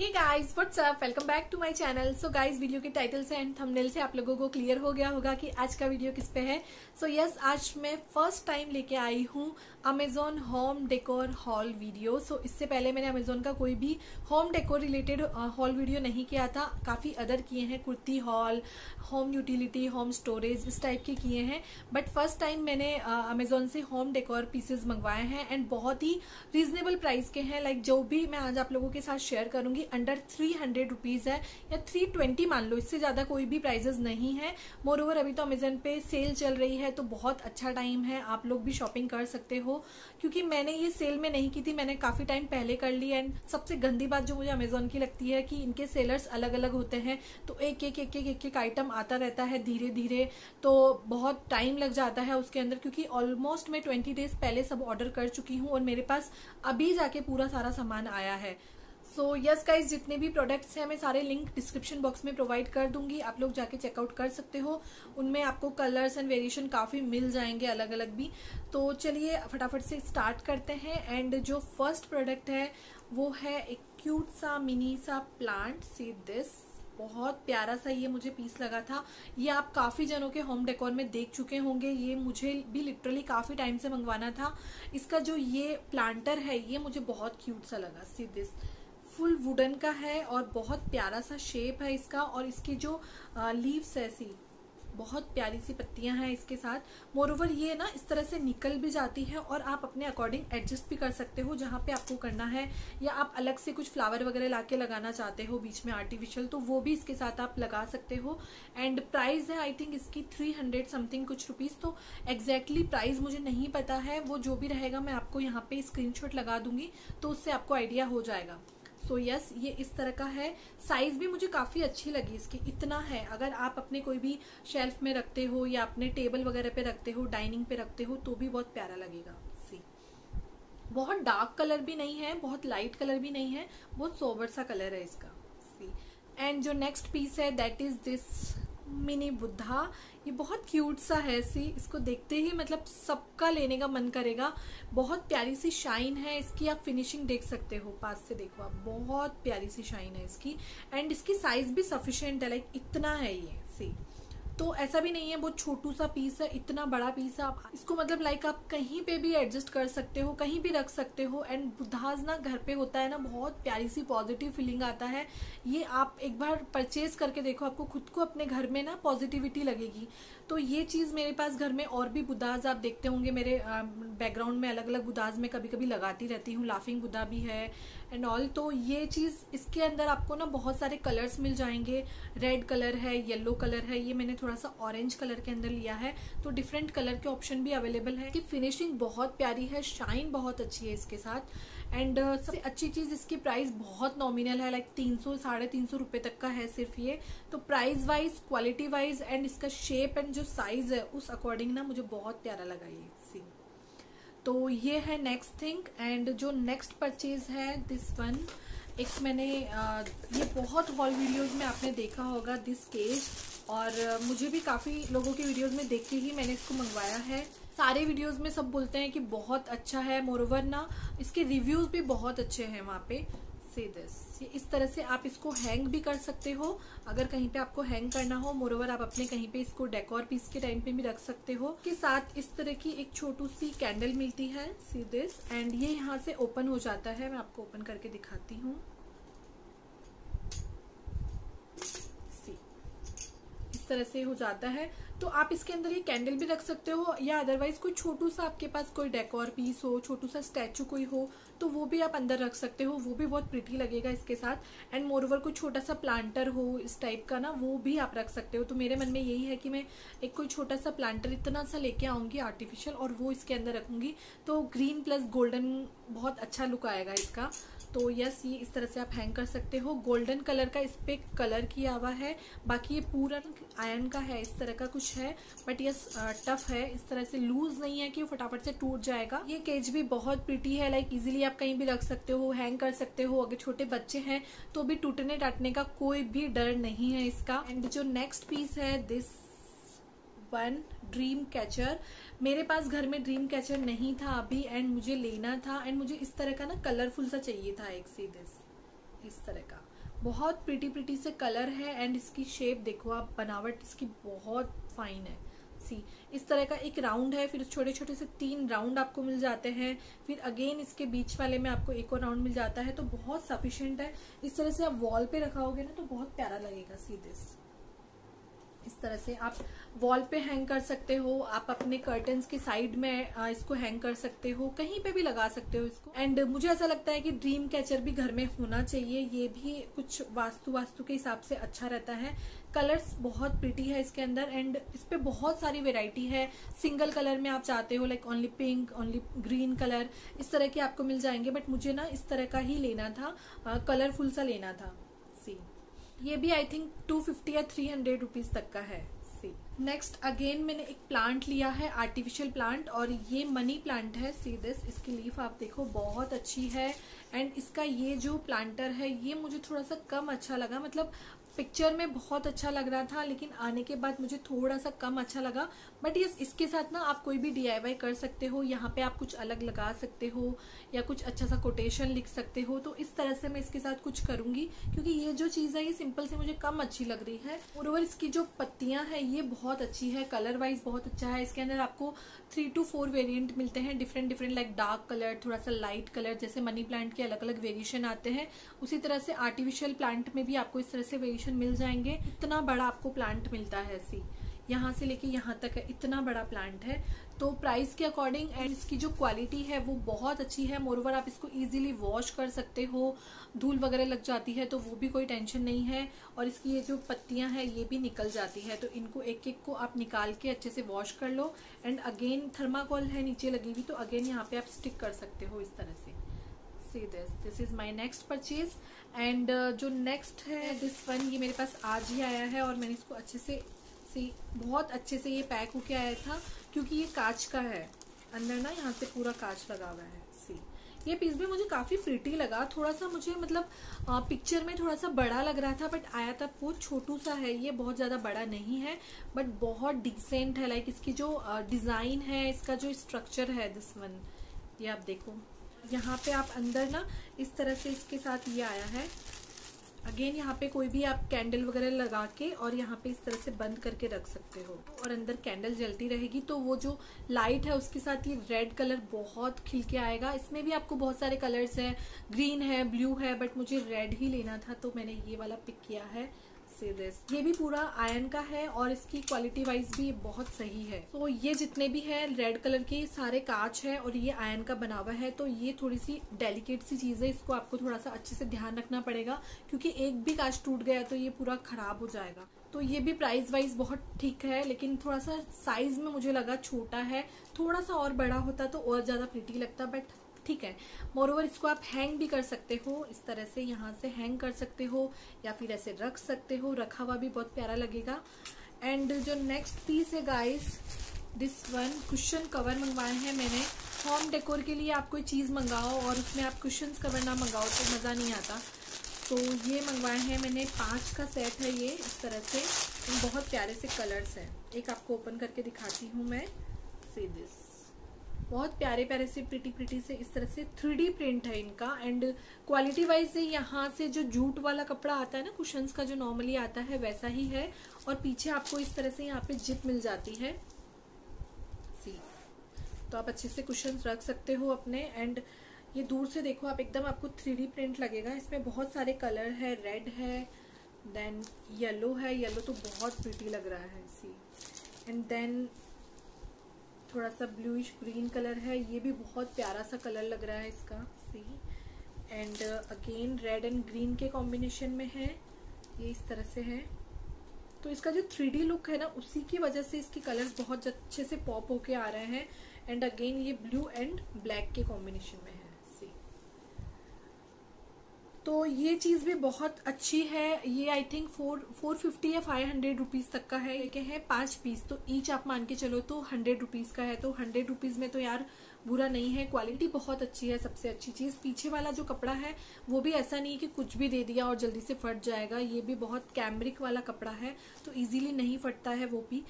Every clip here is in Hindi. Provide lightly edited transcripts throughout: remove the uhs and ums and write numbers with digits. Hey guys what's up, welcome back to my channel. So guys, video के टाइटल से एंड थंबनेल से आप लोगों को क्लियर हो गया होगा कि आज का वीडियो किस पे है। सो यस, आज मैं फर्स्ट टाइम लेके आई हूँ Amazon home decor haul video. So इससे पहले मैंने अमेजॉन का कोई भी home decor related haul video नहीं किया था। काफ़ी अदर किए हैं, kurti haul, home utility, home storage, इस टाइप के किए हैं, बट फर्स्ट टाइम मैंने अमेजॉन से होम डेकोर पीसेज मंगवाए हैं एंड बहुत ही रीजनेबल प्राइस के हैं। लाइक जो भी मैं आज आप लोगों के साथ शेयर करूँगी अंडर 300 रुपीज़ है या 320 मान लो, इससे ज़्यादा कोई भी प्राइजेस नहीं है। मोर ओवर अभी तो अमेजन पे सेल चल रही है तो बहुत अच्छा टाइम है, आप लोग भी शॉपिंग कर सकते हो। क्योंकि मैंने ये सेल में नहीं की थी, मैंने काफ़ी टाइम पहले कर ली। एंड सबसे गंदी बात जो मुझे अमेजोन की लगती है कि इनके सेलर्स अलग अलग होते हैं, तो एक एक आइटम आता रहता है धीरे धीरे, तो बहुत टाइम लग जाता है उसके अंदर। क्योंकि ऑलमोस्ट मैं 20 डेज पहले सब ऑर्डर कर चुकी हूँ और मेरे पास अभी जाके पूरा सारा सामान आया है। सो यस गाइज, जितने भी प्रोडक्ट्स हैं मैं सारे लिंक डिस्क्रिप्शन बॉक्स में प्रोवाइड कर दूंगी, आप लोग जाके चेकआउट कर सकते हो। उनमें आपको कलर्स एंड वेरिएशन काफ़ी मिल जाएंगे अलग अलग भी। तो चलिए फटाफट से स्टार्ट करते हैं। एंड जो फर्स्ट प्रोडक्ट है वो है एक क्यूट सा मिनी सा प्लांट। सी दिस, बहुत प्यारा सा ये मुझे पीस लगा था। ये आप काफ़ी जनों के होम डेकोर में देख चुके होंगे, ये मुझे भी लिटरली काफ़ी टाइम से मंगवाना था। इसका जो ये प्लांटर है ये मुझे बहुत क्यूट सा लगा। सी दिस, फुल वुडन का है और बहुत प्यारा सा शेप है इसका, और इसकी जो लीव्स है ऐसी बहुत प्यारी सी पत्तियां हैं इसके साथ। मोर ओवर ये ना इस तरह से निकल भी जाती है और आप अपने अकॉर्डिंग एडजस्ट भी कर सकते हो जहाँ पे आपको करना है, या आप अलग से कुछ फ्लावर वगैरह लाके लगाना चाहते हो बीच में आर्टिफिशियल, तो वो भी इसके साथ आप लगा सकते हो। एंड प्राइस है आई थिंक इसकी 300 समथिंग कुछ रुपीज़, तो एग्जैक्टली प्राइस मुझे नहीं पता है। वो जो भी रहेगा मैं आपको यहाँ पर स्क्रीनशॉट लगा दूंगी तो उससे आपको आइडिया हो जाएगा। सो यस, ये इस तरह का है। साइज़ भी मुझे काफ़ी अच्छी लगी इसकी, इतना है अगर आप अपने कोई भी शेल्फ में रखते हो या अपने टेबल वगैरह पे रखते हो, डाइनिंग पे रखते हो, तो भी बहुत प्यारा लगेगा। सी, बहुत डार्क कलर भी नहीं है, बहुत लाइट कलर भी नहीं है, बहुत सोबर सा कलर है इसका। सी, एंड जो नेक्स्ट पीस है that is this mini Buddha. ये बहुत क्यूट सा है। सी, इसको देखते ही मतलब सबका लेने का मन करेगा। बहुत प्यारी सी शाइन है इसकी, आप फिनिशिंग देख सकते हो, पास से देखो आप, बहुत प्यारी सी शाइन है इसकी। एंड इसकी साइज़ भी सफिशेंट है, लाइक इतना है ये। सी, तो ऐसा भी नहीं है बहुत छोटू सा पीस है, इतना बड़ा पीस है। आप इसको मतलब लाइक आप कहीं पे भी एडजस्ट कर सकते हो, कहीं भी रख सकते हो। एंड बुद्धाज ना घर पे होता है ना, बहुत प्यारी सी पॉजिटिव फीलिंग आता है। ये आप एक बार परचेज करके देखो, आपको खुद को अपने घर में ना पॉजिटिविटी लगेगी। तो ये चीज़ मेरे पास घर में और भी बुद्धाज आप देखते होंगे, मेरे बैकग्राउंड में अलग अलग बुद्धाज में कभी कभी लगाती रहती हूँ। लाफिंग बुद्धा भी है एंड ऑल। तो ये चीज़ इसके अंदर आपको ना बहुत सारे कलर्स मिल जाएंगे। रेड कलर है, येलो कलर है, ये मैंने थोड़ा सा ऑरेंज कलर के अंदर लिया है, तो डिफरेंट कलर के ऑप्शन भी अवेलेबल है। इसकी फिनिशिंग बहुत प्यारी है, शाइन बहुत अच्छी है इसके साथ। एंड सबसे अच्छी चीज़ इसकी प्राइस बहुत नॉमिनल है, लाइक 300-350 रुपये तक का है सिर्फ ये। तो price wise, quality wise and इसका शेप एंड जो साइज़ है उस अकॉर्डिंग ना मुझे बहुत प्यारा लगा ये। सी, तो ये है नेक्स्ट थिंग। एंड जो नेक्स्ट परचेज है दिस वन, एक मैंने ये बहुत हॉल वीडियोज़ में आपने देखा होगा दिस केज, और मुझे भी काफ़ी लोगों के वीडियोस में देख के ही मैंने इसको मंगवाया है। सारे वीडियोस में सब बोलते हैं कि बहुत अच्छा है, मोरओवर ना इसके रिव्यूज़ भी बहुत अच्छे हैं वहाँ पे। सी दिस, ये इस तरह से आप इसको हैंग भी कर सकते हो अगर कहीं पे आपको हैंग करना हो। मोरओवर आप अपने कहीं पे इसको डेकोर पीस के टाइम पे भी रख सकते हो। के साथ इस तरह की एक छोटू सी कैंडल मिलती है। सी दिस, एंड ये यहाँ से ओपन हो जाता है, मैं आपको ओपन करके दिखाती हूँ। तरह से हो जाता है, तो आप इसके अंदर ये कैंडल भी रख सकते हो, या अदरवाइज कोई छोटू सा आपके पास कोई डेकोर पीस हो, छोटू सा स्टैचू कोई हो, तो वो भी आप अंदर रख सकते हो, वो भी बहुत प्रिटी लगेगा इसके साथ। एंड मोर ओवर कोई छोटा सा प्लांटर हो इस टाइप का ना, वो भी आप रख सकते हो। तो मेरे मन में यही है कि मैं एक कोई छोटा सा प्लांटर इतना सा लेके आऊँगी आर्टिफिशियल, और वो इसके अंदर रखूँगी, तो ग्रीन प्लस गोल्डन बहुत अच्छा लुक आएगा इसका। तो यस, ये इस तरह से आप हैंग कर सकते हो। गोल्डन कलर का इस पर कलर किया हुआ है, बाकी ये पूरा आयरन का है, इस तरह का कुछ है, बट यस टफ है, इस तरह से लूज नहीं है कि फटाफट से टूट जाएगा। ये केज भी बहुत प्रिटी है, लाइक इजीली आप कहीं भी रख सकते हो, हैंग कर सकते हो। अगर छोटे बच्चे हैं तो भी टूटने टाटने का कोई भी डर नहीं है इसका। एंड जो नेक्स्ट पीस है दिस वन, ड्रीम कैचर। मेरे पास घर में ड्रीम कैचर नहीं था अभी, एंड मुझे लेना था, एंड मुझे इस तरह का ना कलरफुल सा चाहिए था एक। सी दिस, इस तरह का बहुत प्रिटी से कलर है एंड इसकी शेप देखो आप, बनावट इसकी बहुत फाइन है। सी इस तरह का एक राउंड है, फिर छोटे छोटे से 3 राउंड आपको मिल जाते हैं, फिर अगेन इसके बीच वाले में आपको एक और राउंड मिल जाता है। तो बहुत सफिशिएंट है, इस तरह से आप वॉल पे रखाओगे ना तो बहुत प्यारा लगेगा। सी दिस, इस तरह से आप वॉल पे हैंग कर सकते हो, आप अपने कर्टन्स के साइड में इसको हैंग कर सकते हो, कहीं पे भी लगा सकते हो इसको। एंड मुझे ऐसा लगता है कि ड्रीम कैचर भी घर में होना चाहिए, ये भी कुछ वास्तु के हिसाब से अच्छा रहता है। कलर्स बहुत प्रिटी है इसके अंदर एंड इस पे बहुत सारी वेराइटी है। सिंगल कलर में आप चाहते हो like only pink, only green colour, इस तरह के आपको मिल जाएंगे। बट मुझे ना इस तरह का ही लेना था, कलरफुल सा लेना था। सी ये भी आई थिंक 250 या 300 रुपीज तक का है। सी नेक्स्ट अगेन मैंने एक प्लांट लिया है, आर्टिफिशियल प्लांट, और ये मनी प्लांट है। सी दिस, इसकी लीफ आप देखो बहुत अच्छी है। एंड इसका ये जो प्लांटर है ये मुझे थोड़ा सा कम अच्छा लगा, मतलब पिक्चर में बहुत अच्छा लग रहा था लेकिन आने के बाद मुझे थोड़ा सा कम अच्छा लगा। बट ये इसके साथ ना आप कोई भी DIY कर सकते हो, यहाँ पे आप कुछ अलग लगा सकते हो या कुछ अच्छा सा कोटेशन लिख सकते हो। तो इस तरह से मैं इसके साथ कुछ करूँगी क्योंकि ये जो चीज़ है ये सिंपल से मुझे कम अच्छी लग रही है। और इसकी जो पत्तियाँ हैं ये बहुत अच्छी है, कलर वाइज बहुत अच्छा है। इसके अंदर आपको 3 से 4 वेरियंट मिलते हैं डिफरेंट लाइक डार्क कलर, थोड़ा सा लाइट कलर, जैसे मनी प्लांट के अलग अलग वेरिएशन आते हैं उसी तरह से आर्टिफिशियल प्लांट में भी आपको इस तरह से मिल जाएंगे। इतना बड़ा आपको प्लांट मिलता है, सी यहाँ से लेके यहाँ तक है, इतना बड़ा प्लांट है। तो प्राइस के अकॉर्डिंग एंड इसकी जो क्वालिटी है वो बहुत अच्छी है। मोरओवर आप इसको इजीली वॉश कर सकते हो, धूल वगैरह लग जाती है तो वो भी कोई टेंशन नहीं है। और इसकी ये जो पत्तियां हैं ये भी निकल जाती है, तो इनको एक एक को आप निकाल के अच्छे से वॉश कर लो। एंड अगेन थर्माकोल है नीचे लगी हुई, तो अगेन यहाँ पे आप स्टिक कर सकते हो इस तरह से। See this is my next purchase and जो next है this one, ये मेरे पास आज ही आया है और मैंने इसको अच्छे से बहुत अच्छे से ये पैक होके आया था क्योंकि ये कांच का है अंदर ना, यहाँ से पूरा कांच लगा हुआ है। सी ये पीस भी मुझे काफ़ी प्रिटी लगा, थोड़ा सा मुझे मतलब पिक्चर में थोड़ा सा बड़ा लग रहा था बट आया था बहुत छोटू सा है। ये बहुत ज़्यादा बड़ा नहीं है बट बहुत डिसेंट है, लाइक इसकी जो डिज़ाइन है, इसका जो स्ट्रक्चर है दिस वन, ये आप देखो यहाँ पे आप अंदर ना इस तरह से इसके साथ ये आया है। अगेन यहाँ पे कोई भी आप कैंडल वगैरह लगा के और यहाँ पे इस तरह से बंद करके रख सकते हो और अंदर कैंडल जलती रहेगी तो वो जो लाइट है उसके साथ ये रेड कलर बहुत खिल के आएगा। इसमें भी आपको बहुत सारे कलर्स हैं, ग्रीन है, ब्लू है, बट मुझे रेड ही लेना था तो मैंने ये वाला पिक किया है। ये भी पूरा आयरन का है और इसकी क्वालिटी वाइज भी बहुत सही है। तो ये जितने भी है रेड कलर के सारे कांच है और ये आयरन का बना हुआ है। तो ये थोड़ी सी डेलिकेट सी चीज़ है, इसको आपको थोड़ा सा अच्छे से ध्यान रखना पड़ेगा क्योंकि एक भी कांच टूट गया तो ये पूरा खराब हो जाएगा। तो ये भी प्राइस वाइज बहुत ठीक है लेकिन थोड़ा सा साइज में मुझे लगा छोटा है, थोड़ा सा और बड़ा होता तो और ज़्यादा प्रिटी लगता, बट ठीक है। मोरओवर इसको आप हैंग भी कर सकते हो, इस तरह से यहाँ से हैंग कर सकते हो या फिर ऐसे रख सकते हो, रखा हुआ भी बहुत प्यारा लगेगा। एंड जो नेक्स्ट पीस है guys this one, cushion cover मंगवाए हैं मैंने। होम डेकोर के लिए आप कोई चीज़ मंगाओ और उसमें आप कुशन कवर ना मंगाओ तो मज़ा नहीं आता। तो ये मंगवाए हैं मैंने, 5 का सेट है ये, इस तरह से बहुत प्यारे से कलर्स हैं। एक आपको ओपन करके दिखाती हूँ मैं। सी दिस, बहुत प्यारे प्यारे से प्रिटी से इस तरह से 3D प्रिंट है इनका। एंड क्वालिटी वाइज यहाँ से जो जूट वाला कपड़ा आता है ना कुशन्स का जो नॉर्मली आता है वैसा ही है। और पीछे आपको इस तरह से यहाँ पे जिप मिल जाती है। सी तो आप अच्छे से कुशन्स रख सकते हो अपने। एंड ये दूर से देखो आप एकदम आपको 3D प्रिंट लगेगा। इसमें बहुत सारे कलर है, रेड है, देन येलो है, येलो तो बहुत प्रिटी लग रहा है। सी एंड देन थोड़ा सा ब्लूइश ग्रीन कलर है, ये भी बहुत प्यारा सा कलर लग रहा है इसका। See and again red and green के कॉम्बिनेशन में है ये, इस तरह से है। तो इसका जो 3D लुक है ना उसी की वजह से इसके कलर्स बहुत अच्छे से पॉप होके आ रहे हैं। एंड अगेन ये ब्लू एंड ब्लैक के कॉम्बिनेशन में है। तो ये चीज़ भी बहुत अच्छी है। ये आई थिंक 450 या 500 रुपीज़ तक का है। ये क्या है 5 पीस, तो ईच आप मान के चलो तो 100 रुपीज़ का है। तो 100 रुपीज़ में तो यार बुरा नहीं है, क्वालिटी बहुत अच्छी है। सबसे अच्छी चीज़ पीछे वाला जो कपड़ा है वो भी ऐसा नहीं है कि कुछ भी दे दिया और जल्दी से फट जाएगा। ये भी बहुत कैमरिक वाला कपड़ा है तो ईजिली नहीं फटता है वो भी।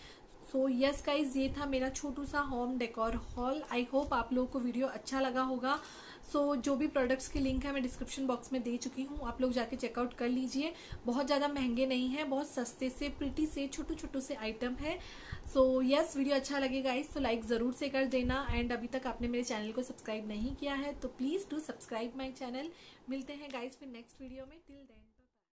सो यस गाइज, ये था मेरा छोटू सा home decor haul. I hope आप लोगों को वीडियो अच्छा लगा होगा। सो जो भी प्रोडक्ट्स की लिंक है मैं डिस्क्रिप्शन बॉक्स में दे चुकी हूँ, आप लोग जाके चेकआउट कर लीजिए। बहुत ज़्यादा महंगे नहीं है, बहुत सस्ते से प्रिटी से छोटू से आइटम है। सो यस, वीडियो अच्छा लगेगा इस तो लाइक ज़रूर से कर देना। एंड अभी तक आपने मेरे चैनल को सब्सक्राइब नहीं किया है तो please do subscribe my channel. मिलते हैं गाइज फिर नेक्स्ट वीडियो में, टिल देन।